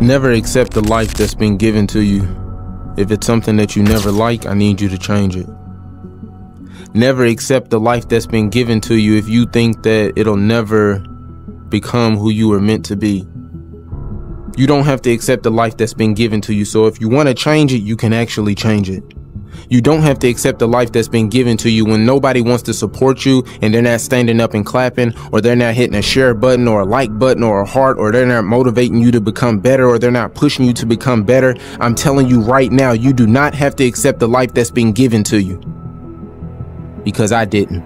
Never accept the life that's been given to you. If it's something that you never like, I need you to change it. Never accept the life that's been given to you if you think that it'll never become who you were meant to be. You don't have to accept the life that's been given to you, so if you want to change it, you can actually change it. You don't have to accept the life that's been given to you when nobody wants to support you and they're not standing up and clapping, or they're not hitting a share button or a like button or a heart, or they're not motivating you to become better, or they're not pushing you to become better. I'm telling you right now, you do not have to accept the life that's been given to you, because I didn't.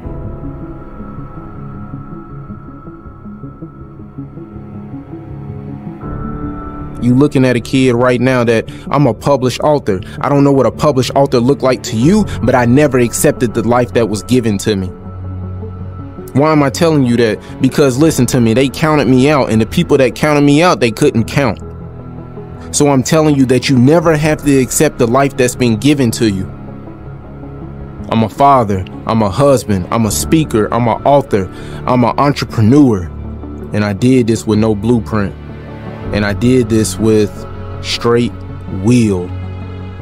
You looking at a kid right now that I'm a published author. I don't know what a published author looked like to you, but I never accepted the life that was given to me. Why am I telling you that? Because listen to me, they counted me out, and the people that counted me out, they couldn't count. So I'm telling you that you never have to accept the life that's been given to you. I'm a father, I'm a husband, I'm a speaker, I'm an author, I'm an entrepreneur, and I did this with no blueprint. And I did this with straight will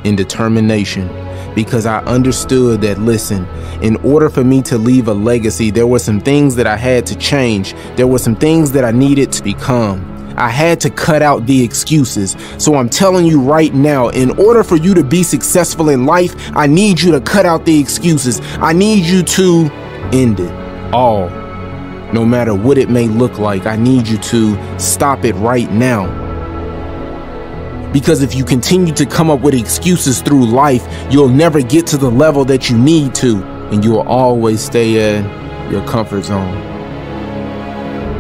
and determination, because I understood that, listen, in order for me to leave a legacy, there were some things that I had to change. There were some things that I needed to become. I had to cut out the excuses. So I'm telling you right now, in order for you to be successful in life, I need you to cut out the excuses. I need you to end it all. No matter what it may look like, I need you to stop it right now. Because if you continue to come up with excuses through life, you'll never get to the level that you need to, and you'll always stay at your comfort zone.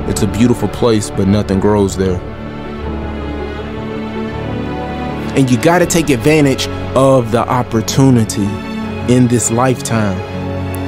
It's a beautiful place, but nothing grows there. And you gotta take advantage of the opportunity in this lifetime.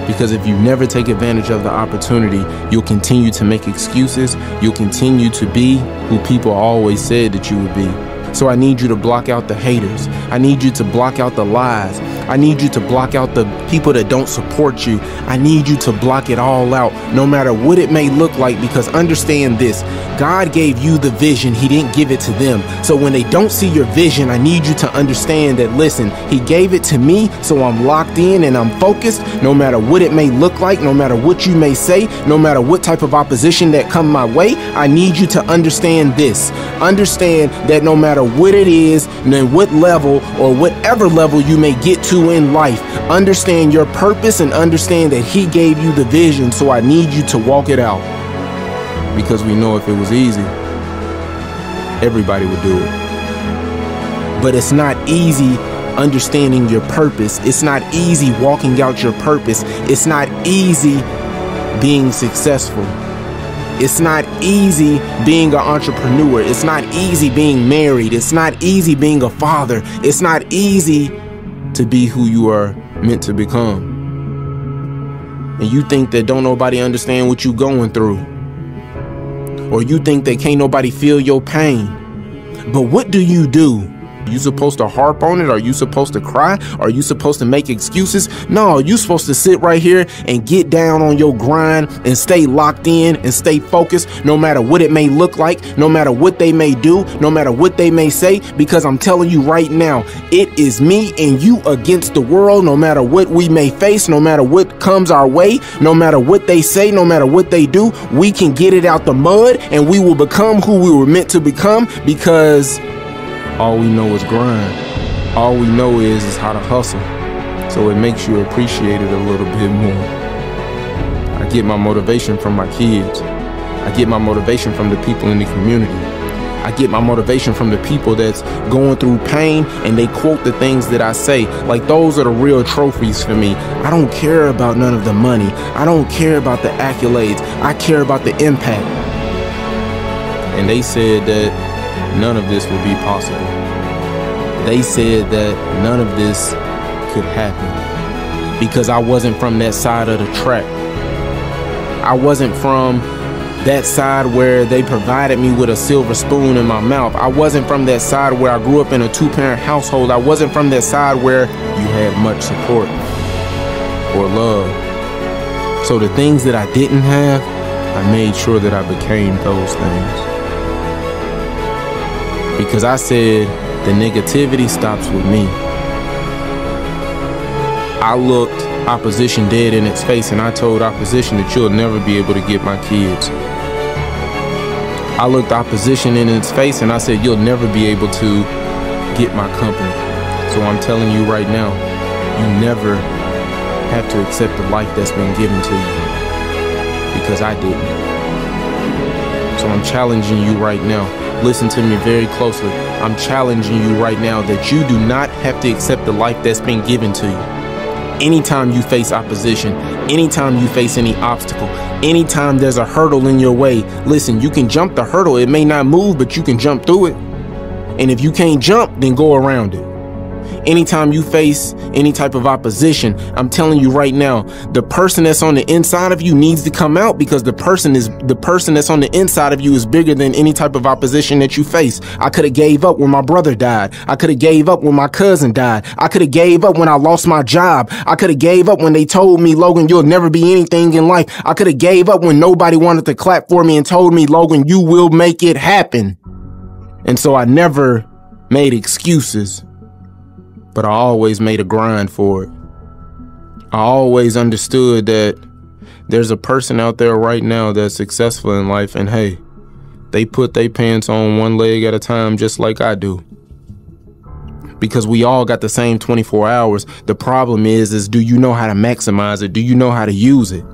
Because if you never take advantage of the opportunity, you'll continue to make excuses. You'll continue to be who people always said that you would be. So I need you to block out the haters. I need you to block out the lies. I need you to block out the people that don't support you. I need you to block it all out, no matter what it may look like, because understand this, God gave you the vision. He didn't give it to them. So when they don't see your vision, I need you to understand that, listen, He gave it to me, so I'm locked in and I'm focused, no matter what it may look like, no matter what you may say, no matter what type of opposition that come my way. I need you to understand this. Understand that no matter what it is, and what level or whatever level you may get to in life, understand your purpose and understand that He gave you the vision. So I need you to walk it out, because we know if it was easy, everybody would do it. But it's not easy understanding your purpose. It's not easy walking out your purpose. It's not easy being successful. It's not easy being an entrepreneur. It's not easy being married. It's not easy being a father. It's not easy to be who you are meant to become. And you think that don't nobody understand what you going through, or you think that can't nobody feel your pain. But what do? You supposed to harp on it? Are you supposed to cry? Are you supposed to make excuses? No, you supposed to sit right here and get down on your grind and stay locked in and stay focused, no matter what it may look like, no matter what they may do, no matter what they may say, because I'm telling you right now, it is me and you against the world. No matter what we may face, no matter what comes our way, no matter what they say, no matter what they do, we can get it out the mud and we will become who we were meant to become, because all we know is grind. All we know is how to hustle. So it makes you appreciate it a little bit more. I get my motivation from my kids. I get my motivation from the people in the community. I get my motivation from the people that's going through pain, and they quote the things that I say. Like, those are the real trophies for me. I don't care about none of the money. I don't care about the accolades. I care about the impact. And they said that none of this would be possible. They said that none of this could happen because I wasn't from that side of the track. I wasn't from that side where they provided me with a silver spoon in my mouth. I wasn't from that side where I grew up in a two-parent household. I wasn't from that side where you had much support or love. So the things that I didn't have, I made sure that I became those things. because I said the negativity stops with me. I looked opposition dead in its face and I told opposition that you'll never be able to get my kids. I looked opposition in its face and I said you'll never be able to get my company. So I'm telling you right now, you never have to accept the life that's been given to you, because I didn't. So I'm challenging you right now. Listen to me very closely. I'm challenging you right now that you do not have to accept the life that's been given to you. Anytime you face opposition, anytime you face any obstacle, anytime there's a hurdle in your way, listen, you can jump the hurdle. It may not move, but you can jump through it. And if you can't jump, then go around it. Anytime you face any type of opposition, I'm telling you right now, the person that's on the inside of you needs to come out, because the person that's on the inside of you is bigger than any type of opposition that you face. I could have gave up when my brother died. I could have gave up when my cousin died. I could have gave up when I lost my job. I could have gave up when they told me, Logan, you'll never be anything in life. I could have gave up when nobody wanted to clap for me and told me, Logan, you will make it happen. And so I never made excuses, but I always made a grind for it. I always understood that there's a person out there right now that's successful in life, and hey, they put their pants on one leg at a time just like I do. Because we all got the same 24 hours. The problem is do you know how to maximize it? Do you know how to use it?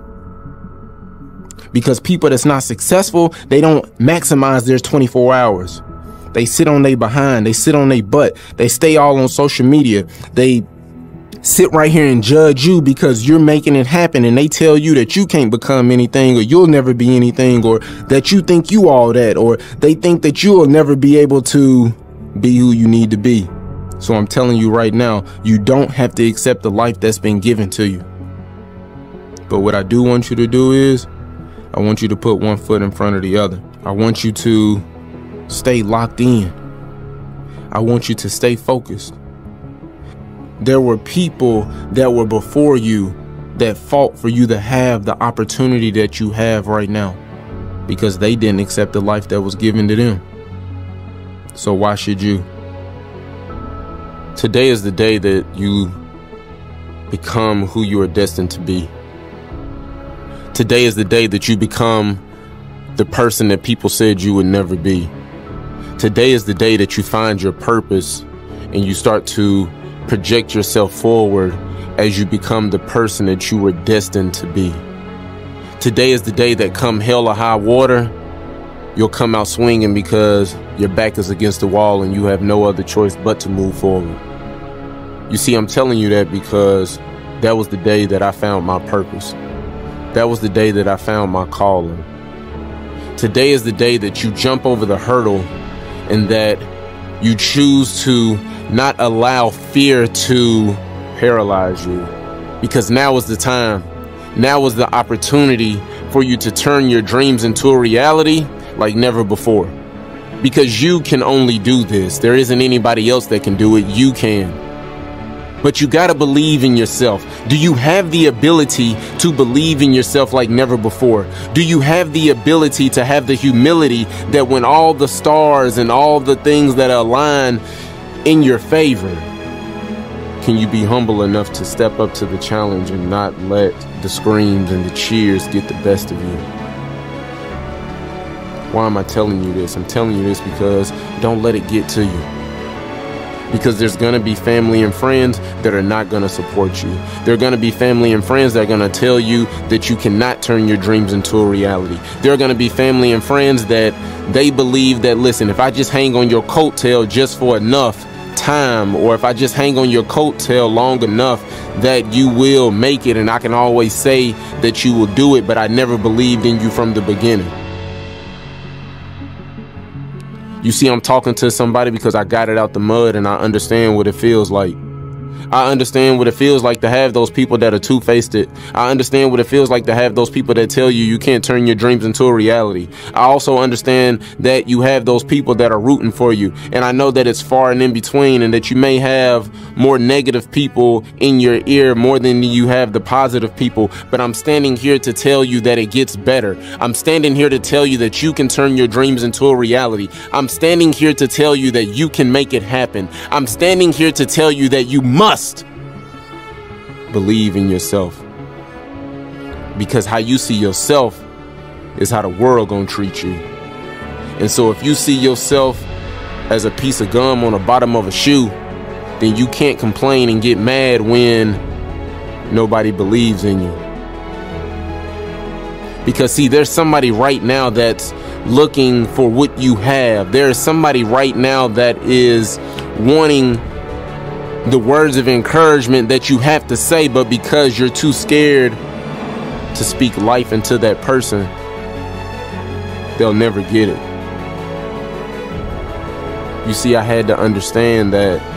Because people that's not successful, they don't maximize their 24 hours. They sit on their behind, they sit on their butt, they stay all on social media, they sit right here and judge you because you're making it happen, and they tell you that you can't become anything, or you'll never be anything, or that you think you all that, or they think that you'll never be able to be who you need to be. So I'm telling you right now, you don't have to accept the life that's been given to you. But what I do want you to do is, I want you to put one foot in front of the other. I want you to stay locked in. I want you to stay focused. There were people that were before you that fought for you to have the opportunity that you have right now, because they didn't accept the life that was given to them. So why should you? Today is the day that you become who you are destined to be. Today is the day that you become the person that people said you would never be. Today is the day that you find your purpose and you start to project yourself forward as you become the person that you were destined to be. Today is the day that, come hell or high water, you'll come out swinging, because your back is against the wall and you have no other choice but to move forward. You see, I'm telling you that because that was the day that I found my purpose. That was the day that I found my calling. Today is the day that you jump over the hurdle, and that you choose to not allow fear to paralyze you, because now is the time. Now is the opportunity for you to turn your dreams into a reality like never before, because you can only do this. There isn't anybody else that can do it. You can. But you gotta believe in yourself. Do you have the ability to believe in yourself like never before? Do you have the ability to have the humility that when all the stars and all the things that align in your favor, can you be humble enough to step up to the challenge and not let the screams and the cheers get the best of you? Why am I telling you this? I'm telling you this because don't let it get to you. Because there's going to be family and friends that are not going to support you. There are going to be family and friends that are going to tell you that you cannot turn your dreams into a reality. There are going to be family and friends that they believe that, listen, if I just hang on your coattail just for enough time, or if I just hang on your coattail long enough, that you will make it, and I can always say that you will do it, but I never believed in you from the beginning. You see, I'm talking to somebody because I got it out the mud and I understand what it feels like. I understand what it feels like to have those people that are two-faced. I understand what it feels like to have those people that tell you you can't turn your dreams into a reality. I also understand that you have those people that are rooting for you, and I know that it's far and in between, and that you may have more negative people in your ear more than you have the positive people, but I'm standing here to tell you that it gets better. I'm standing here to tell you that you can turn your dreams into a reality. I'm standing here to tell you that you can make it happen. I'm standing here to tell you that you must believe in yourself, because how you see yourself is how the world gonna treat you. And so if you see yourself as a piece of gum on the bottom of a shoe, then you can't complain and get mad when nobody believes in you. Because see, there's somebody right now that's looking for what you have. There is somebody right now that is wanting the words of encouragement that you have to say, but because you're too scared to speak life into that person, they'll never get it. You see, I had to understand that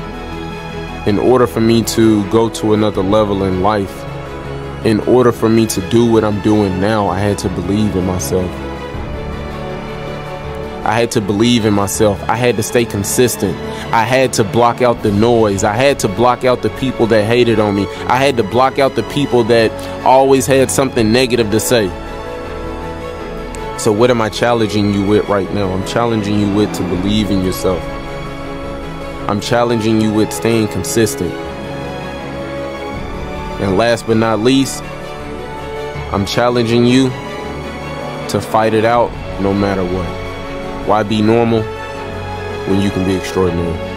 in order for me to go to another level in life, in order for me to do what I'm doing now, I had to believe in myself. I had to believe in myself. I had to stay consistent. I had to block out the noise. I had to block out the people that hated on me. I had to block out the people that always had something negative to say. So what am I challenging you with right now? I'm challenging you with to believe in yourself. I'm challenging you with staying consistent. And last but not least, I'm challenging you to fight it out no matter what. Why be normal when you can be extraordinary?